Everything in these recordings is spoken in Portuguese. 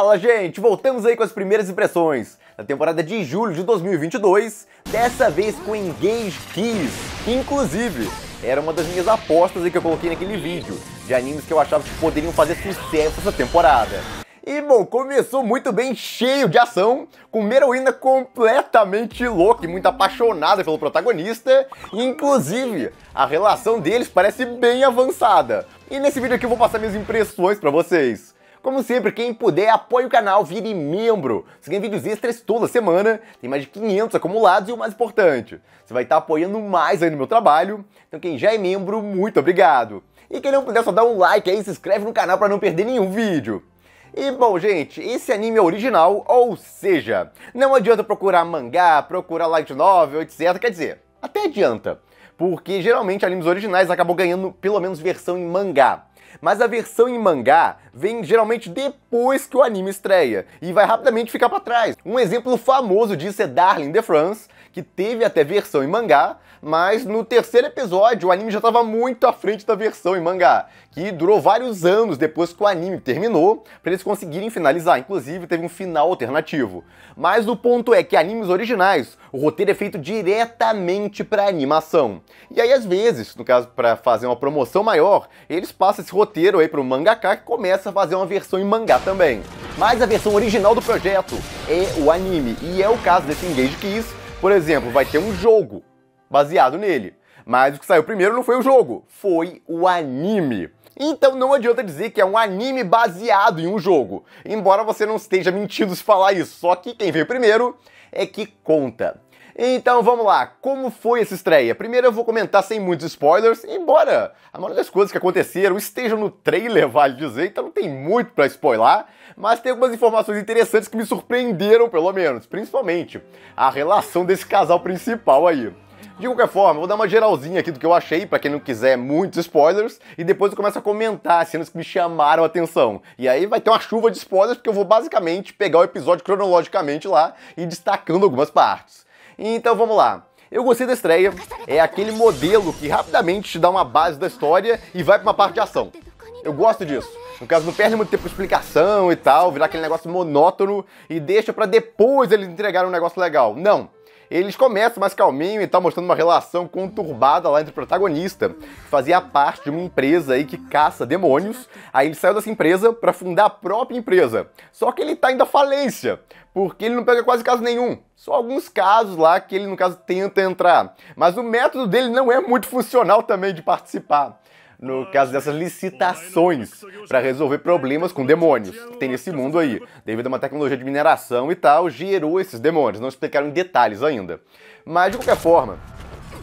Fala, gente! Voltamos aí com as primeiras impressões da temporada de julho de 2022, dessa vez com Engage Kiss, que inclusive era uma das minhas apostas aí que eu coloquei naquele vídeo de animes que eu achava que poderiam fazer sucesso essa temporada. E bom, começou muito bem, cheio de ação, com uma heroína completamente louca e muito apaixonada pelo protagonista. Inclusive, a relação deles parece bem avançada. E nesse vídeo aqui eu vou passar minhas impressões pra vocês. Como sempre, quem puder, apoie o canal, vire membro. Você ganha vídeos extras toda semana, tem mais de 500 acumulados e o mais importante, você vai estar apoiando mais aí no meu trabalho. Então quem já é membro, muito obrigado. E quem não puder, só dá um like aí e se inscreve no canal pra não perder nenhum vídeo. E bom, gente, esse anime é original, ou seja, não adianta procurar mangá, procurar light novel, etc. Quer dizer, até adianta, porque geralmente animes originais acabam ganhando pelo menos versão em mangá. Mas a versão em mangá vem geralmente depois que o anime estreia e vai rapidamente ficar pra trás. Um exemplo famoso disso é Darling in the Franxx, que teve até versão em mangá, mas no terceiro episódio o anime já estava muito à frente da versão em mangá, que durou vários anos depois que o anime terminou, para eles conseguirem finalizar. Inclusive teve um final alternativo. Mas o ponto é que animes originais, o roteiro é feito diretamente para animação. E aí às vezes, no caso para fazer uma promoção maior, eles passam esse roteiro aí para o mangaka, que começa a fazer uma versão em mangá também. Mas a versão original do projeto é o anime, e é o caso desse Engage Kiss. Por exemplo, vai ter um jogo baseado nele, mas o que saiu primeiro não foi o jogo, foi o anime. Então não adianta dizer que é um anime baseado em um jogo, embora você não esteja mentindo se falar isso, só que quem veio primeiro é que conta. Então vamos lá, como foi essa estreia? Primeiro eu vou comentar sem muitos spoilers, embora a maioria das coisas que aconteceram estejam no trailer, vale dizer, então não tem muito pra spoiler, mas tem algumas informações interessantes que me surpreenderam pelo menos, principalmente a relação desse casal principal aí. De qualquer forma, vou dar uma geralzinha aqui do que eu achei, pra quem não quiser muitos spoilers, e depois eu começo a comentar as cenas que me chamaram a atenção. E aí vai ter uma chuva de spoilers, porque eu vou basicamente pegar o episódio cronologicamente lá e ir destacando algumas partes. Então vamos lá. Eu gostei da estreia, é aquele modelo que rapidamente te dá uma base da história e vai pra uma parte de ação. Eu gosto disso. No caso, não perde muito tempo de explicação e tal, virar aquele negócio monótono e deixa pra depois eles entregarem um negócio legal. Não. Eles começam mais calminho e tá mostrando uma relação conturbada lá entre o protagonista, que fazia parte de uma empresa aí que caça demônios. Aí ele saiu dessa empresa pra fundar a própria empresa. Só que ele tá indo à falência, porque ele não pega quase caso nenhum. Só alguns casos lá que ele, no caso, tenta entrar. Mas o método dele não é muito funcional também de participar, no caso dessas licitações, para resolver problemas com demônios que tem nesse mundo aí. Devido a uma tecnologia de mineração e tal, gerou esses demônios, não explicaram em detalhes ainda. Mas de qualquer forma,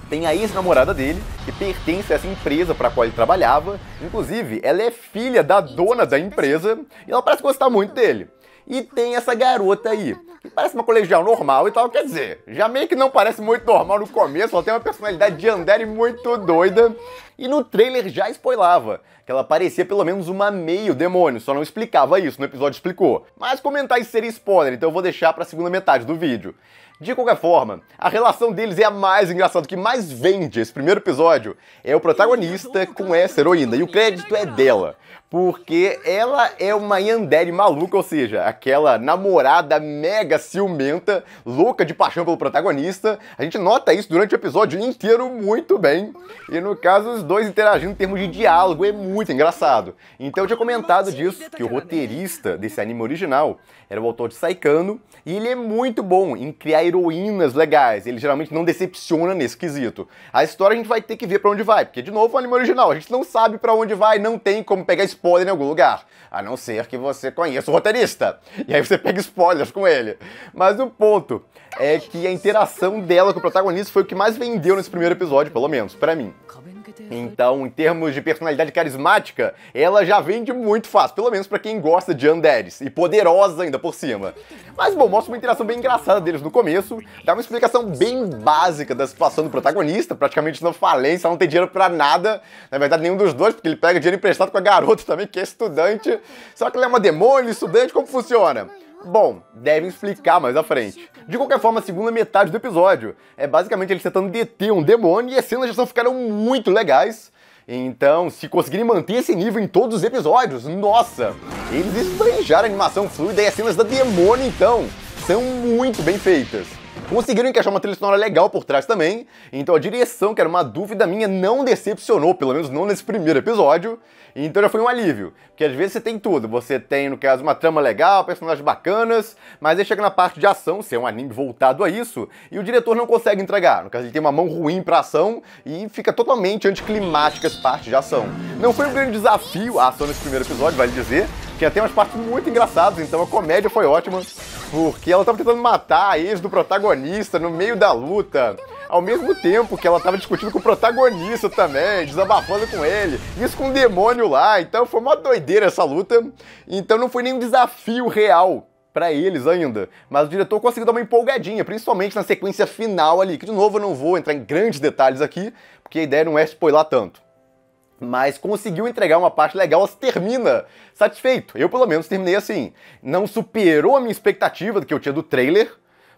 tem a ex-namorada dele, que pertence a essa empresa para a qual ele trabalhava. Inclusive, ela é filha da dona da empresa e ela parece gostar muito dele. E tem essa garota aí, que parece uma colegial normal e tal, quer dizer, já meio que não parece muito normal no começo, ela tem uma personalidade de Andere muito doida. E no trailer já spoilava que ela parecia pelo menos uma meio demônio, só não explicava isso, no episódio explicou. Mas comentar isso seria spoiler, então eu vou deixar pra segunda metade do vídeo. De qualquer forma, a relação deles é a mais engraçada, o que mais vende esse primeiro episódio é o protagonista com essa heroína, e o crédito é dela, porque ela é uma Yandere maluca, ou seja, aquela namorada mega ciumenta, louca de paixão pelo protagonista. A gente nota isso durante o episódio inteiro muito bem, e no caso os dois interagindo em termos de diálogo é muito engraçado. Então eu tinha comentado disso, que o roteirista desse anime original era o autor de Saikano, e ele é muito bom em criar heroínas legais, ele geralmente não decepciona nesse quesito. A história a gente vai ter que ver pra onde vai, porque de novo o anime original, a gente não sabe pra onde vai, não tem como pegar spoiler em algum lugar, a não ser que você conheça o roteirista, e aí você pega spoilers com ele. Mas o ponto é que a interação dela com o protagonista foi o que mais vendeu nesse primeiro episódio, pelo menos, pra mim. Então, em termos de personalidade carismática, ela já vende muito fácil, pelo menos pra quem gosta de Yanderes, e poderosa ainda por cima. Mas bom, mostra uma interação bem engraçada deles no começo, dá uma explicação bem básica da situação do protagonista, praticamente na falência, não tem dinheiro pra nada, na verdade nenhum dos dois, porque ele pega dinheiro emprestado com a garota também, que é estudante. Só que ela é uma demônio, estudante, como funciona? Bom, devem explicar mais à frente. De qualquer forma, a segunda metade do episódio é basicamente eles tentando deter um demônio, e as cenas já ficaram muito legais. Então, se conseguirem manter esse nível em todos os episódios, nossa, eles esbanjaram a animação fluida e as cenas da Demônio, então, são muito bem feitas. Conseguiram encaixar uma trilha sonora legal por trás também, então a direção, que era uma dúvida minha, não decepcionou, pelo menos não nesse primeiro episódio, então já foi um alívio, porque às vezes você tem tudo, você tem, no caso, uma trama legal, personagens bacanas, mas aí chega na parte de ação, se é um anime voltado a isso, e o diretor não consegue entregar, no caso ele tem uma mão ruim pra ação e fica totalmente anticlimática as partes de ação. Não foi um grande desafio a ação nesse primeiro episódio, vale dizer, tinha até umas partes muito engraçadas, então a comédia foi ótima, porque ela estava tentando matar a ex do protagonista no meio da luta, ao mesmo tempo que ela estava discutindo com o protagonista também, desabafando com ele, isso com um demônio lá, então foi uma doideira essa luta, então não foi nenhum desafio real pra eles ainda, mas o diretor conseguiu dar uma empolgadinha, principalmente na sequência final ali, que de novo eu não vou entrar em grandes detalhes aqui, porque a ideia não é spoiler tanto. Mas conseguiu entregar uma parte legal, ela se termina satisfeito. Eu, pelo menos, terminei assim. Não superou a minha expectativa do que eu tinha do trailer,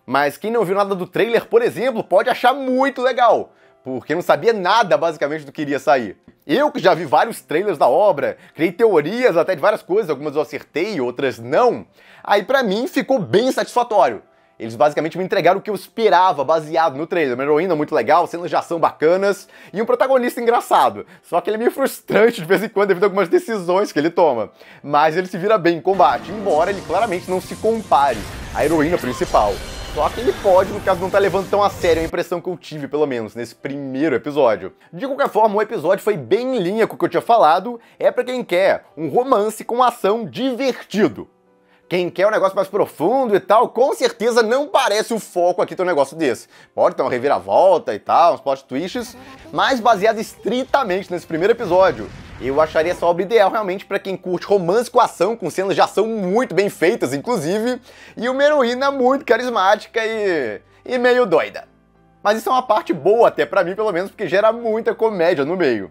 mas quem não viu nada do trailer, por exemplo, pode achar muito legal, porque não sabia nada, basicamente, do que iria sair. Eu, que já vi vários trailers da obra, criei teorias até de várias coisas, algumas eu acertei, outras não, aí pra mim ficou bem satisfatório. Eles basicamente me entregaram o que eu esperava, baseado no trailer. Uma heroína muito legal, cenas de ação bacanas e um protagonista engraçado. Só que ele é meio frustrante de vez em quando devido a algumas decisões que ele toma. Mas ele se vira bem em combate, embora ele claramente não se compare à heroína principal. Só que ele pode, no caso, não tá levando tão a sério a impressão que eu tive, pelo menos, nesse primeiro episódio. De qualquer forma, o episódio foi bem em linha com o que eu tinha falado. É pra quem quer um romance com ação divertido. Quem quer um negócio mais profundo e tal, com certeza não parece o foco aqui ter um negócio desse. Pode ter uma reviravolta e tal, uns plot twists, mas baseado estritamente nesse primeiro episódio, eu acharia essa obra ideal realmente pra quem curte romance com ação, com cenas de ação muito bem feitas, inclusive, e uma heroína muito carismática e meio doida. Mas isso é uma parte boa até pra mim, pelo menos, porque gera muita comédia no meio.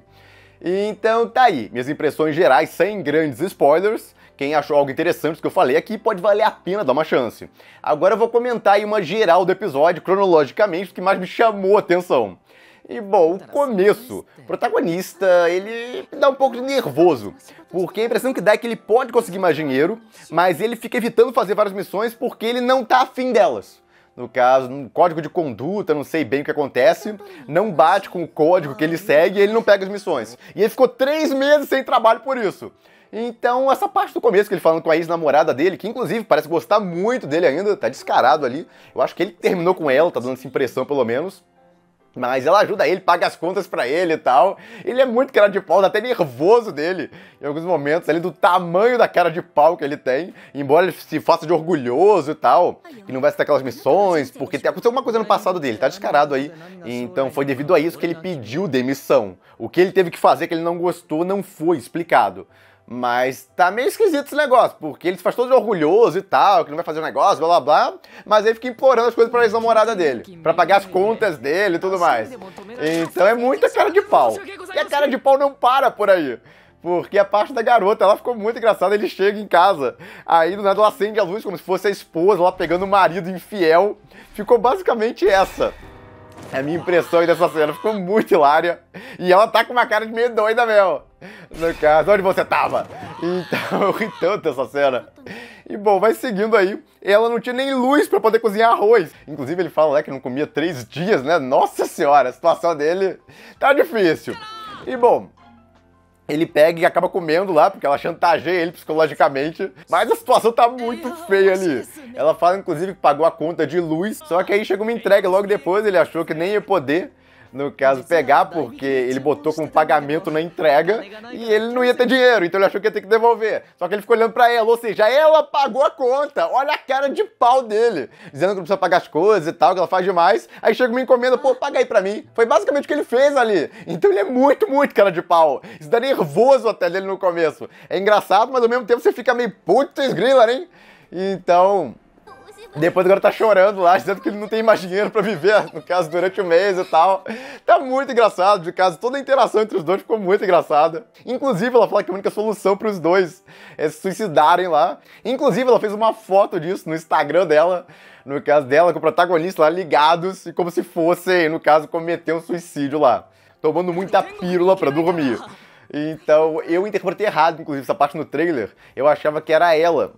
Então tá aí, minhas impressões gerais sem grandes spoilers. Quem achou algo interessante do que eu falei aqui, pode valer a pena dar uma chance. Agora eu vou comentar aí uma geral do episódio, cronologicamente, o que mais me chamou a atenção. E bom, o começo. O protagonista, ele dá um pouco de nervoso, porque a impressão que dá é que ele pode conseguir mais dinheiro, mas ele fica evitando fazer várias missões porque ele não tá afim delas. No caso, um código de conduta, não sei bem o que acontece, não bate com o código que ele segue e ele não pega as missões. E ele ficou 3 meses sem trabalho por isso. Então, essa parte do começo que ele falando com a ex-namorada dele, que inclusive parece gostar muito dele ainda, tá descarado ali. Eu acho que ele terminou com ela, tá dando essa impressão pelo menos. Mas ela ajuda ele, paga as contas pra ele e tal. Ele é muito cara de pau, tá até nervoso dele em alguns momentos, ali do tamanho da cara de pau que ele tem. Embora ele se faça de orgulhoso e tal, que não vai aceitar aquelas missões, porque tem acontecido alguma coisa no passado dele, tá descarado aí. Então foi devido a isso que ele pediu demissão. O que ele teve que fazer que ele não gostou não foi explicado. Mas tá meio esquisito esse negócio, porque ele se faz todo orgulhoso e tal, que não vai fazer o negócio, blá blá blá, mas aí fica implorando as coisas pra ex-namorada dele, pra pagar as contas dele e tudo mais. Então é muita cara de pau. E a cara de pau não para por aí, porque a parte da garota, ela ficou muito engraçada, ele chega em casa, aí do nada ela acende a luz como se fosse a esposa lá pegando o marido infiel, ficou basicamente essa. A minha impressão aí dessa cena ficou muito hilária. E ela tá com uma cara de meio doida mesmo. No caso, onde você tava? Então, eu ri tanto dessa cena. E bom, vai seguindo aí. Ela não tinha nem luz pra poder cozinhar arroz. Inclusive, ele fala, né, que não comia 3 dias, né? Nossa senhora, a situação dele tá difícil. E bom, ele pega e acaba comendo lá, porque ela chantageia ele psicologicamente. Mas a situação tá muito feia ali. Ela fala, inclusive, que pagou a conta de luz. Só que aí chegou uma entrega logo depois, ele achou que nem ia poder, no caso, pegar, porque ele botou como pagamento na entrega e ele não ia ter dinheiro, então ele achou que ia ter que devolver. Só que ele ficou olhando pra ela, ou seja, ela pagou a conta. Olha a cara de pau dele, dizendo que não precisa pagar as coisas e tal, que ela faz demais. Aí chega uma encomenda, pô, paga aí pra mim. Foi basicamente o que ele fez ali. Então ele é muito, muito cara de pau. Isso dá nervoso até dele no começo. É engraçado, mas ao mesmo tempo você fica meio puto, esgrila, hein? Então... Depois agora tá chorando lá, dizendo que ele não tem mais dinheiro pra viver, no caso, durante o mês e tal. Tá muito engraçado, de caso, toda a interação entre os dois ficou muito engraçada. Inclusive, ela fala que a única solução pros dois é se suicidarem lá. Inclusive, ela fez uma foto disso no Instagram dela, no caso dela, com o protagonista lá ligados, e como se fossem, no caso, cometer um suicídio lá. tomando muita pílula pra dormir. Então, eu interpretei errado, inclusive, essa parte no trailer. Eu achava que era ela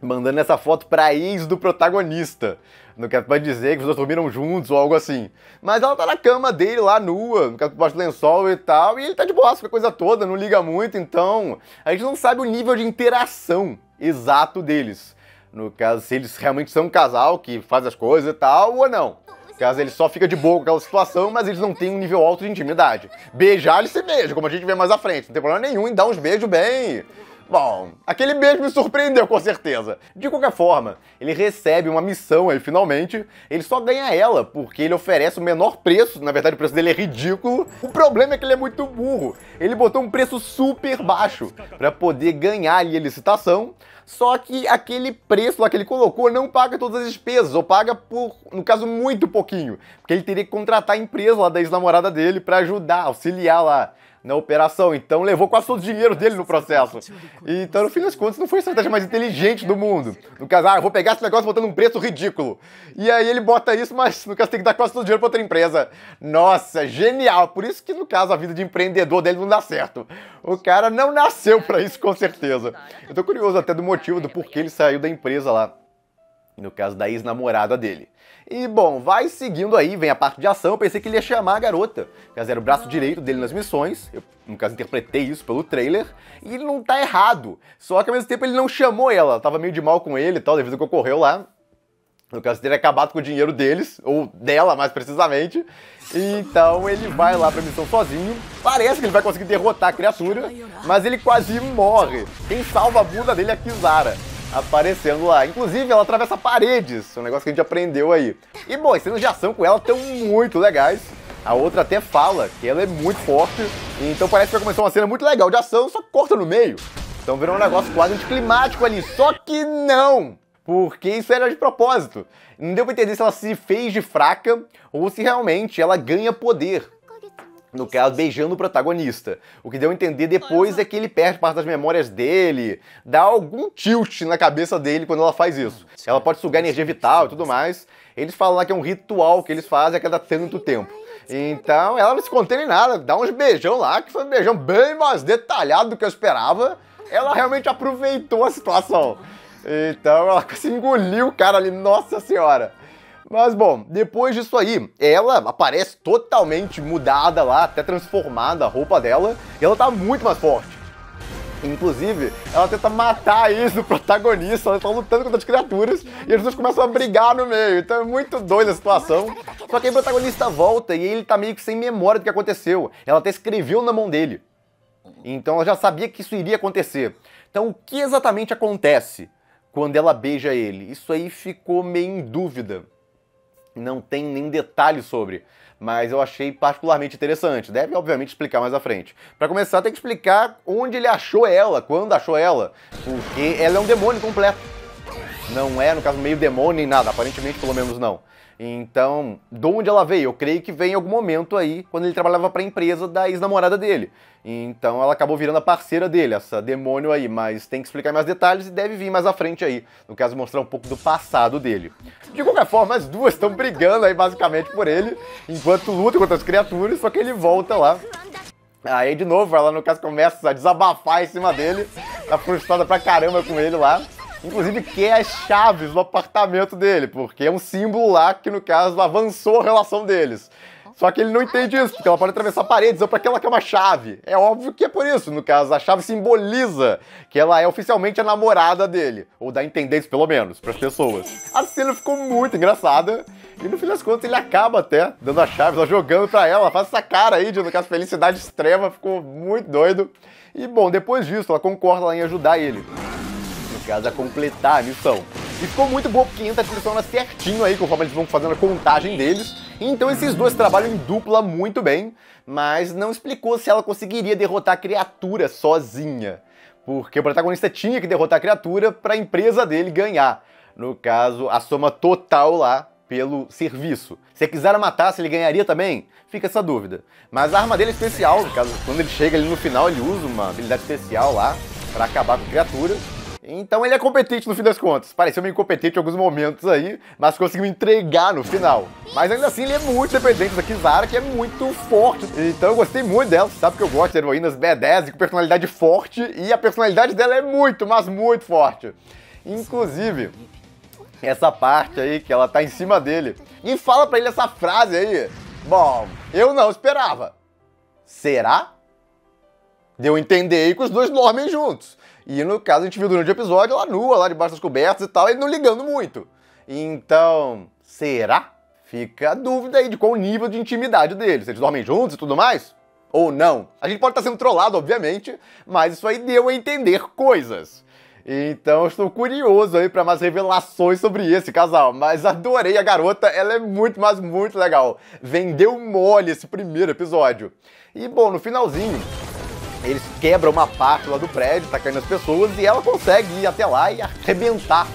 mandando essa foto pra ex do protagonista. Não quero mais dizer que os dois dormiram juntos ou algo assim. Mas ela tá na cama dele lá, nua, no caso, debaixo do lençol e tal, e ele tá de boa com a coisa toda, não liga muito, então... A gente não sabe o nível de interação exato deles. No caso, se eles realmente são um casal que faz as coisas e tal, ou não. No caso, ele só fica de boa com aquela situação, mas eles não têm um nível alto de intimidade. Beijar, eles se beijam, como a gente vê mais à frente. Não tem problema nenhum em dar uns beijos bem... Bom, aquele beijo me surpreendeu, com certeza. De qualquer forma, ele recebe uma missão aí, finalmente. Ele só ganha ela, porque ele oferece o menor preço. Na verdade, o preço dele é ridículo. O problema é que ele é muito burro. Ele botou um preço super baixo pra poder ganhar ali a licitação. Só que aquele preço lá que ele colocou não paga todas as despesas, ou paga por, no caso, muito pouquinho. Porque ele teria que contratar a empresa lá da ex-namorada dele pra ajudar, auxiliar lá na operação, então levou quase todo o dinheiro dele no processo. Então, no fim das contas, não foi a estratégia mais inteligente do mundo. No caso, ah, eu vou pegar esse negócio botando um preço ridículo. E aí ele bota isso, mas no caso tem que dar quase todo o dinheiro pra outra empresa. Nossa, genial! Por isso que, no caso, a vida de empreendedor dele não dá certo. O cara não nasceu pra isso, com certeza. Eu tô curioso até do motivo do porquê ele saiu da empresa lá. No caso da ex-namorada dele. E, bom, vai seguindo aí, vem a parte de ação. Eu pensei que ele ia chamar a garota. No caso, era o braço direito dele nas missões. Eu, no caso, interpretei isso pelo trailer. E ele não tá errado. Só que, ao mesmo tempo, ele não chamou ela. Tava meio de mal com ele e tal, devido ao que ocorreu lá. No caso, teria acabado com o dinheiro deles, ou dela, mais precisamente. Então, ele vai lá pra missão sozinho. Parece que ele vai conseguir derrotar a criatura, mas ele quase morre. Quem salva a bunda dele é a Kisara. Aparecendo lá. Inclusive, ela atravessa paredes. É um negócio que a gente aprendeu aí. E, bom, as cenas de ação com ela estão muito legais. A outra até fala que ela é muito forte. Então parece que vai começar uma cena muito legal de ação, só corta no meio. Então virou um negócio quase anticlimático ali. Só que não! Porque isso era de propósito. Não deu pra entender se ela se fez de fraca ou se realmente ela ganha poder. No caso, beijando o protagonista. O que deu a entender depois é que ele perde parte das memórias dele, dá algum tilt na cabeça dele quando ela faz isso. Ela pode sugar energia vital e tudo mais. Eles falam lá que é um ritual que eles fazem a cada tanto tempo. Então, ela não se contém em nada, dá uns beijão lá, que foi um beijão bem mais detalhado do que eu esperava. Ela realmente aproveitou a situação. Então, ela se engoliu o cara ali, nossa senhora. Mas, bom, depois disso aí, ela aparece totalmente mudada lá, até transformada a roupa dela, e ela tá muito mais forte. Inclusive, ela tenta matar a ex do protagonista, ela tá lutando contra as criaturas, e as duas começam a brigar no meio, então é muito doida a situação. Só que aí o protagonista volta e ele tá meio que sem memória do que aconteceu, ela até escreveu na mão dele. Então ela já sabia que isso iria acontecer. Então o que exatamente acontece quando ela beija ele? Isso aí ficou meio em dúvida. Não tem nem detalhe sobre, mas eu achei particularmente interessante. Deve, obviamente, explicar mais à frente. Pra começar, tem que explicar onde ele achou ela, quando achou ela, porque ela é um demônio completo. Não é, no caso, meio demônio nem nada, aparentemente, pelo menos, não. Então, de onde ela veio? Eu creio que veio em algum momento aí, quando ele trabalhava pra empresa da ex-namorada dele. Então, ela acabou virando a parceira dele, essa demônio aí, mas tem que explicar mais detalhes e deve vir mais à frente aí. No caso, mostrar um pouco do passado dele. De qualquer forma, as duas estão brigando aí, basicamente, por ele, enquanto luta contra as criaturas, só que ele volta lá. Aí, de novo, ela, no caso, começa a desabafar em cima dele, tá frustrada pra caramba com ele lá. Inclusive quer as chaves do apartamento dele, porque é um símbolo lá que, no caso, avançou a relação deles. Só que ele não entende isso, porque ela pode atravessar paredes, ou pra que ela quer uma chave. É óbvio que é por isso, no caso, a chave simboliza que ela é oficialmente a namorada dele. Ou dá a entender isso, pelo menos, pras pessoas. A cena ficou muito engraçada, e no fim das contas ele acaba até dando a chave, só jogando pra ela, faz essa cara aí de, no caso, felicidade extrema, ficou muito doido. E, bom, depois disso, ela concorda lá em ajudar ele. Caso, a completar a missão. E ficou muito boa porque entra a funciona certinho aí, conforme eles vão fazendo a contagem deles. Então esses dois trabalham em dupla muito bem, mas não explicou se ela conseguiria derrotar a criatura sozinha. Porque o protagonista tinha que derrotar a criatura para a empresa dele ganhar. No caso, a soma total lá pelo serviço. Se a Kisara matasse, ele ganharia também? Fica essa dúvida. Mas a arma dele é especial, no caso, quando ele chega ali no final, ele usa uma habilidade especial lá para acabar com a criatura. Então ele é competente no fim das contas. Pareceu meio incompetente em alguns momentos aí, mas conseguiu entregar no final. Mas ainda assim ele é muito dependente da Kizara, que é muito forte. Então eu gostei muito dela. Você sabe que eu gosto de heroínas B10 com personalidade forte, e a personalidade dela é muito, mas muito forte. Inclusive, essa parte aí que ela tá em cima dele e fala pra ele essa frase aí. Bom, eu não esperava. Será? Deu a entender aí que os dois dormem juntos. E no caso a gente viu durante o episódio ela nua lá debaixo das cobertas e tal, ele não ligando muito. Então, será? Fica a dúvida aí de qual o nível de intimidade deles. Eles dormem juntos e tudo mais? Ou não? A gente pode estar sendo trollado, obviamente, mas isso aí deu a entender coisas. Então eu estou curioso aí para mais revelações sobre esse casal, mas adorei a garota, ela é muito, mas muito legal. Vendeu mole esse primeiro episódio. E bom, no finalzinho, eles quebram uma parte lá do prédio, tá caindo as pessoas, e ela consegue ir até lá e arrebentar,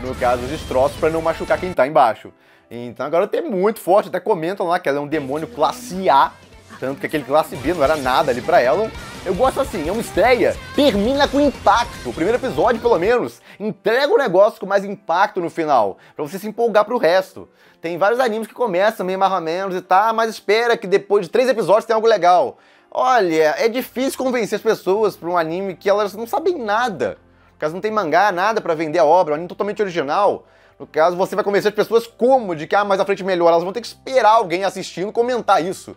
no caso, os destroços para não machucar quem tá embaixo. Então a garota é muito forte, até comentam lá que ela é um demônio classe A, tanto que aquele classe B não era nada ali pra ela. Eu gosto assim, é uma estreia, termina com impacto, o primeiro episódio pelo menos, entrega o negócio com mais impacto no final, pra você se empolgar pro resto. Tem vários animes que começam meio mais ou menos e tá, mas espera que depois de 3 episódios tem algo legal. Olha, é difícil convencer as pessoas pra um anime que elas não sabem nada, no caso não tem mangá, nada pra vender a obra, é um anime totalmente original. No caso, você vai convencer as pessoas como? De que, ah, mais à frente melhor, elas vão ter que esperar alguém assistindo comentar isso.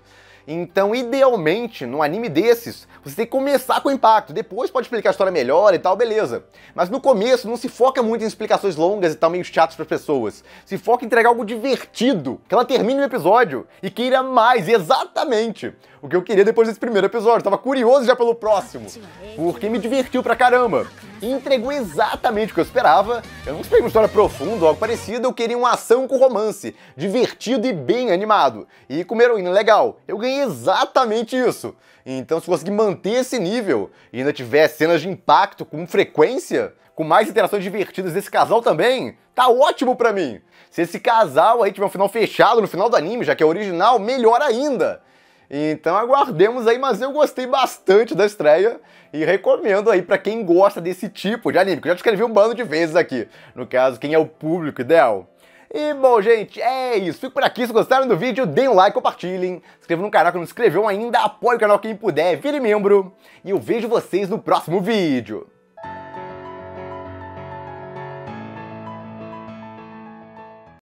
Então, idealmente, num anime desses, você tem que começar com impacto, depois pode explicar a história melhor e tal, beleza. Mas no começo, não se foca muito em explicações longas e tal, meio chatas para as pessoas. Se foca em entregar algo divertido, que ela termine o episódio e queira mais, exatamente. O que eu queria depois desse primeiro episódio, tava curioso já pelo próximo, porque me divertiu pra caramba. E entregou exatamente o que eu esperava. Eu não esperei uma história profunda ou algo parecido, eu queria uma ação com romance, divertido e bem animado. E com uma heroína legal. Eu ganhei exatamente isso. Então, se conseguir manter esse nível e ainda tiver cenas de impacto com frequência, com mais interações divertidas desse casal também, tá ótimo pra mim. Se esse casal aí tiver um final fechado no final do anime, já que é original, melhor ainda. Então aguardemos aí, mas eu gostei bastante da estreia e recomendo aí pra quem gosta desse tipo de anime, que eu já descrevi um bando de vezes aqui, no caso, quem é o público ideal. E bom, gente, é isso. Fico por aqui. Se gostaram do vídeo, deem um like, compartilhem, se inscrevam no canal que não se inscreveu ainda, apoie o canal quem puder, vire membro e eu vejo vocês no próximo vídeo.